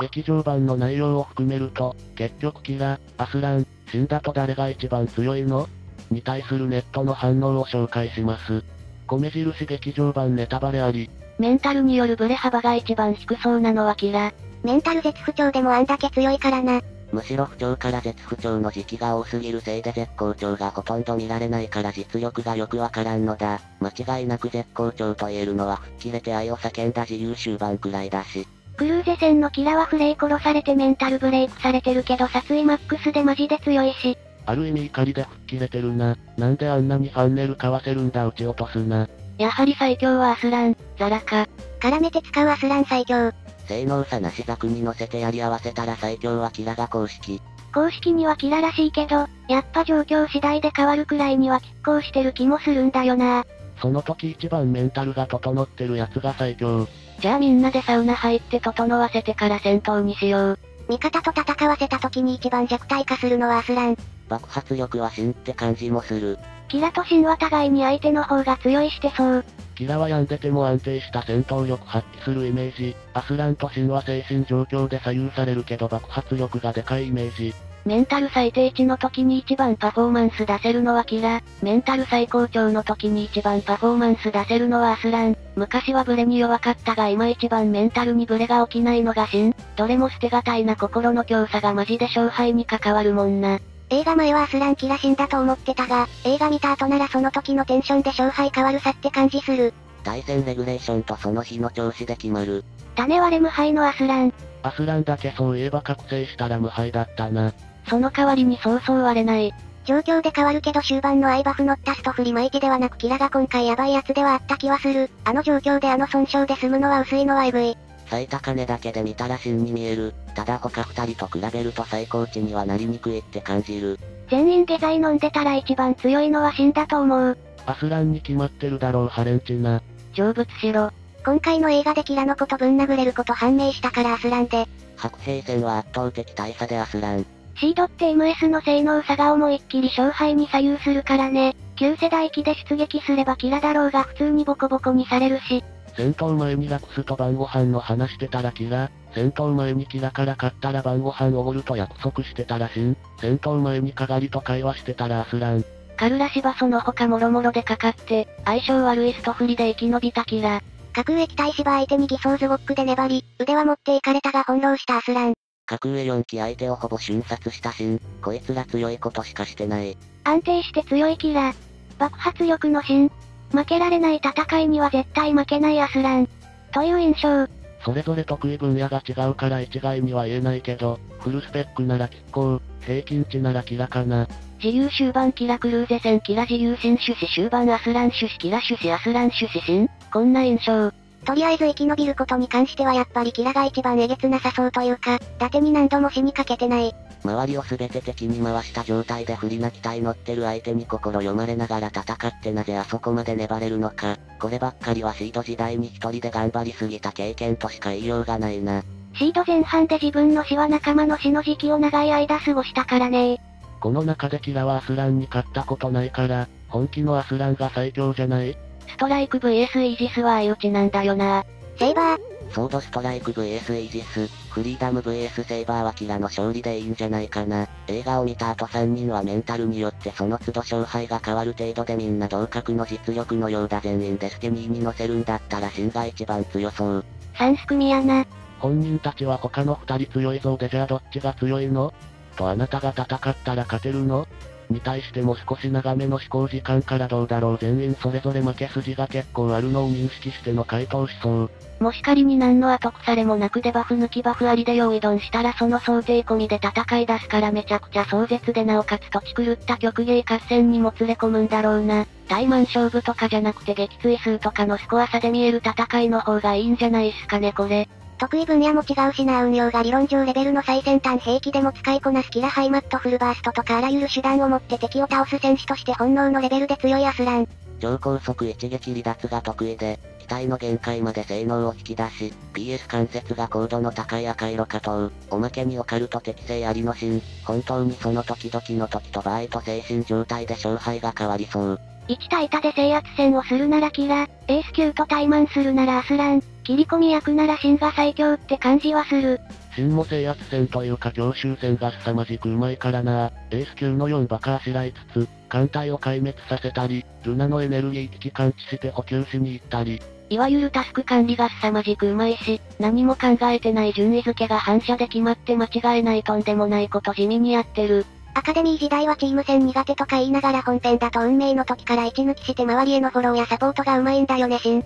劇場版の内容を含めると、結局キラ、アスラン、死んだと誰が一番強いの？に対するネットの反応を紹介します。米印劇場版ネタバレあり。メンタルによるブレ幅が一番低そうなのはキラ。メンタル絶不調でもあんだけ強いからな。むしろ不調から絶不調の時期が多すぎるせいで絶好調がほとんど見られないから実力がよくわからんのだ。間違いなく絶好調と言えるのは吹っ切れて愛を叫んだ自由終盤くらいだし。クルーゼ戦のキラはフレイ殺されてメンタルブレイクされてるけど殺意マックスでマジで強いし。ある意味怒りで吹っ切れてるな。なんであんなにハンネルかわせるんだ、撃ち落とすな。やはり最強はアスラン、ザラか。絡めて使うアスラン最強。性能差なしザクに乗せてやり合わせたら最強はキラが公式。公式にはキラらしいけど、やっぱ状況次第で変わるくらいには拮抗してる気もするんだよな。その時一番メンタルが整ってるやつが最強。じゃあみんなでサウナ入って整わせてから戦闘にしよう。味方と戦わせた時に一番弱体化するのはアスラン。爆発力は真って感じもする。キラと真は互いに相手の方が強いしてそう。キラは病んでても安定した戦闘力発揮するイメージ。アスランと真は精神状況で左右されるけど爆発力がでかいイメージ。メンタル最低値の時に一番パフォーマンス出せるのはキラ、メンタル最高潮の時に一番パフォーマンス出せるのはアスラン。昔はブレに弱かったが今一番メンタルにブレが起きないのがシン。どれも捨てがたいな心の強さがマジで勝敗に関わるもんな。映画前はアスランキラ死んだと思ってたが、映画見た後ならその時のテンションで勝敗変わるさって感じする。対戦レギュレーションとその日の調子で決まる。種はレ無敗のアスラン。アスランだけそういえば覚醒したら無敗だったな。その代わりにそうそう割れない。状況で変わるけど終盤のアイバフ乗ったストフリマイケではなくキラが今回ヤバいやつではあった気はする。あの状況であの損傷で済むのは薄いのはエグい。最高値だけで見たら真に見える。ただ他2人と比べると最高値にはなりにくいって感じる。全員下剤飲んでたら一番強いのは真だと思う。アスランに決まってるだろうハレンチな。成仏しろ。今回の映画でキラのことぶん殴れること判明したからアスランで。白兵戦は圧倒的大差でアスラン。シードって MS の性能差が思いっきり勝敗に左右するからね。旧世代機で出撃すればキラだろうが普通にボコボコにされるし。戦闘前にラクスと晩ご飯の話してたらキラ、戦闘前にキラから勝ったら晩ご飯おごると約束してたらシン、戦闘前にカガリと会話してたらアスラン。カルラシバその他もろもろでかかって、相性悪いストフリで生き延びたキラ。格上期待芝相手に偽装ズボックで粘り、腕は持っていかれたが翻弄したアスラン。格上4期相手をほぼ瞬殺したシン、こいつら強いことしかしてない。安定して強いキラ。爆発力のシン。負けられない戦いには絶対負けないアスラン。という印象。それぞれ得意分野が違うから一概には言えないけど、フルスペックなら拮抗、平均値ならキラかな。自由終盤キラクルーゼ戦キラ自由新種子終盤アスラン種子キラ種子アスラン種子新。こんな印象。とりあえず生き延びることに関してはやっぱりキラが一番えげつなさそうというか、伊達に何度も死にかけてない。周りを全て敵に回した状態で不利な機体乗ってる相手に心読まれながら戦ってなぜあそこまで粘れるのか。こればっかりはシード時代に一人で頑張りすぎた経験としか言いようがないな。シード前半で自分の死は仲間の死の時期を長い間過ごしたからね。この中でキラはアスランに勝ったことないから、本気のアスランが最強じゃない？ストライク VS イージスは相打ちなんだよな。セイバー。ソードストライク VS イージス、フリーダム VS セイバーはキラの勝利でいいんじゃないかな。映画を見た後3人はメンタルによってその都度勝敗が変わる程度でみんな同格の実力のようだ。全員デスティニーに乗せるんだったら真が一番強そう。三すくみやな。本人たちは他の2人強いぞでじゃあどっちが強いの？とあなたが戦ったら勝てるの？に対しても少し長めの思考時間からどうだろう全員それぞれ負け筋が結構あるのを認識しての回答しそう。もし仮に何の後腐れもなくデバフ抜きバフありで用意ドンしたらその想定込みで戦い出すからめちゃくちゃ壮絶でなおかつ土地狂った曲芸合戦にもつれ込むんだろうな。対マン勝負とかじゃなくて撃墜数とかのスコア差で見える戦いの方がいいんじゃないっすかねこれ。得意分野も違うしな。運用が理論上レベルの最先端兵器でも使いこなすキラハイマットフルバーストとかあらゆる手段を持って敵を倒す戦士として本能のレベルで強いアスラン。超高速一撃離脱が得意で、機体の限界まで性能を引き出し、PS 関節が高度の高い赤色加藤、おまけにオカルト適性ありのシン、本当にその時々の時と場合と精神状態で勝敗が変わりそう。1対多で制圧戦をするならキラ、エース級と対マンするならアスラン。切り込み役なら真が最強って感じはする。旬も制圧戦というか強襲戦が凄まじくうまいからな。エース級の4馬鹿あしらいつつ、艦隊を壊滅させたり、ルナのエネルギー機器感知して補給しに行ったり。いわゆるタスク管理が凄まじくうまいし、何も考えてない順位付けが反射で決まって間違えないとんでもないこと地味にやってる。アカデミー時代はチーム戦苦手とか言いながら本戦だと運命の時から一抜きして周りへのフォローやサポートがうまいんだよねシン。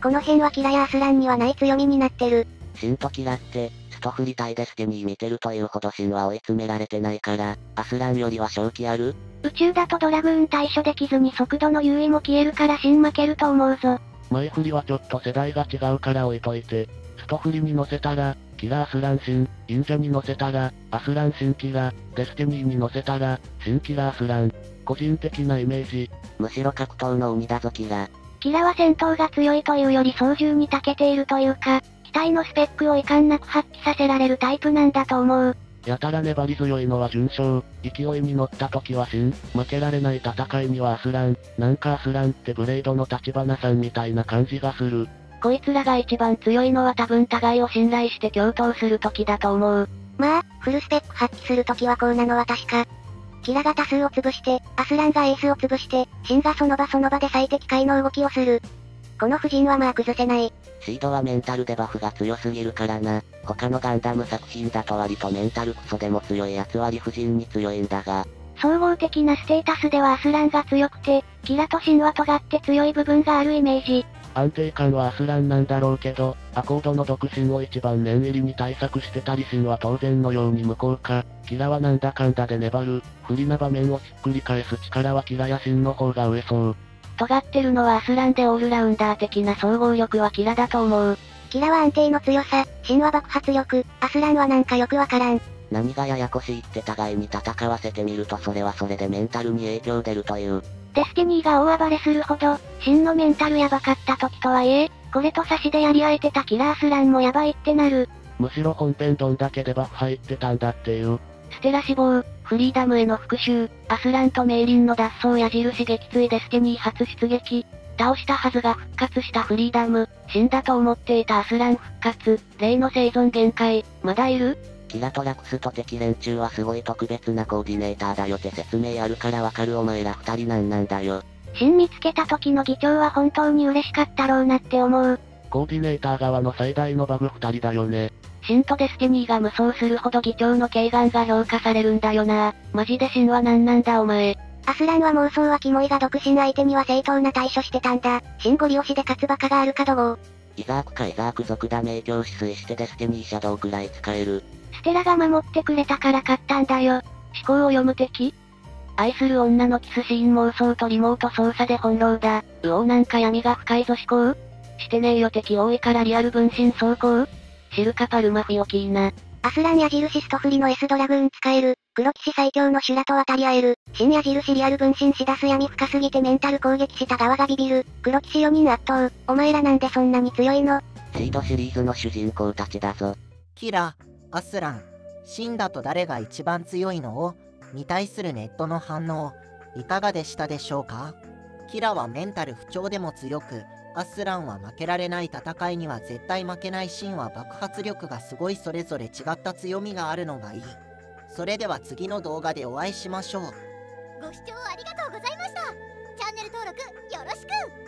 この辺はキラやアスランにはない強みになってる。シンとキラって、ストフリ対でスティニー見てるというほどシンは追い詰められてないから、アスランよりは正気ある？宇宙だとドラグーン対処できずに速度の優位も消えるからシン負けると思うぞ。前振りはちょっと世代が違うから置いといて、ストフリに乗せたら、キラアスランシン、インジャに乗せたら、アスランシンキラ、デスティニーに乗せたら、シンキラアスラン。個人的なイメージ。むしろ格闘の鬼だぞキラ。キラは戦闘が強いというより操縦に長けているというか、機体のスペックを遺憾なく発揮させられるタイプなんだと思う。やたら粘り強いのは順将、勢いに乗った時はシン、負けられない戦いにはアスラン、なんかアスランってブレイドの立花さんみたいな感じがする。こいつらが一番強いのは多分互いを信頼して共闘する時だと思う。まあ、フルスペック発揮する時はこうなのは確か。キラが多数を潰して、アスランがエースを潰して、シンがその場その場で最適解の動きをする。この布陣はまあ崩せない。シードはメンタルデバフが強すぎるからな。他のガンダム作品だと割とメンタルクソでも強いやつは理不尽に強いんだが。総合的なステータスではアスランが強くて、キラとシンは尖って強い部分があるイメージ。安定感はアスランなんだろうけど、アコードの独身を一番念入りに対策してたりシンは当然のように無効か。キラはなんだかんだで粘る、不利な場面をひっくり返す力はキラやシンの方が上そう。尖ってるのはアスランでオールラウンダー的な総合力はキラだと思う。キラは安定の強さ、シンは爆発力、アスランはなんかよくわからん。何がややこしいって互いに戦わせてみるとそれはそれでメンタルに影響出るという。デスティニーが大暴れするほど、シンのメンタルやばかった時とはいえ、これと差しでやり合えてたキラアスランもやばいってなる。むしろ本編どんだけデバフ入ってたんだっていう。ステラ死亡、フリーダムへの復讐、アスランとメイリンの脱走矢印撃墜デスティニー初出撃、倒したはずが復活したフリーダム、死んだと思っていたアスラン復活、霊の生存限界、まだいる？キラとラクスと敵連中はすごい特別なコーディネーターだよって説明あるからわかるお前ら二人なんなんだよ。シン見つけた時の議長は本当に嬉しかったろうなって思う。コーディネーター側の最大のバグ二人だよね。シンとデスティニーが無双するほど議長の慧眼が評価されるんだよな。マジでシンはなんなんだお前。アスランは妄想はキモいが独身相手には正当な対処してたんだ。シンゴリ押しで勝つバカがあるかどう。イザークかイザーク族だ名教止水してデスティニーシャドウくらい使える。ステラが守ってくれたから勝ったんだよ。思考を読む敵？愛する女のキスシーン妄想とリモート操作で翻弄だ。うおーなんか闇が深いぞ思考？してねえよ敵多いからリアル分身走行？シルカパルマフィオキーナ。アスラン矢印ストフリの S ドラグーン使える。黒騎士最強の修羅と渡り合える。シン矢印リアル分身しだす闇深すぎてメンタル攻撃した側がビビる。黒騎士4人圧倒。お前らなんでそんなに強いの？シードシリーズの主人公たちだぞ。キラ、アスラン、シンだと誰が一番強いの？に対するネットの反応、いかがでしたでしょうか？キラはメンタル不調でも強く、アスランは負けられない戦いには絶対負けない。シンは爆発力がすごい。それぞれ違った強みがあるのがいい。それでは次の動画でお会いしましょう。ご視聴ありがとうございました。チャンネル登録よろしく。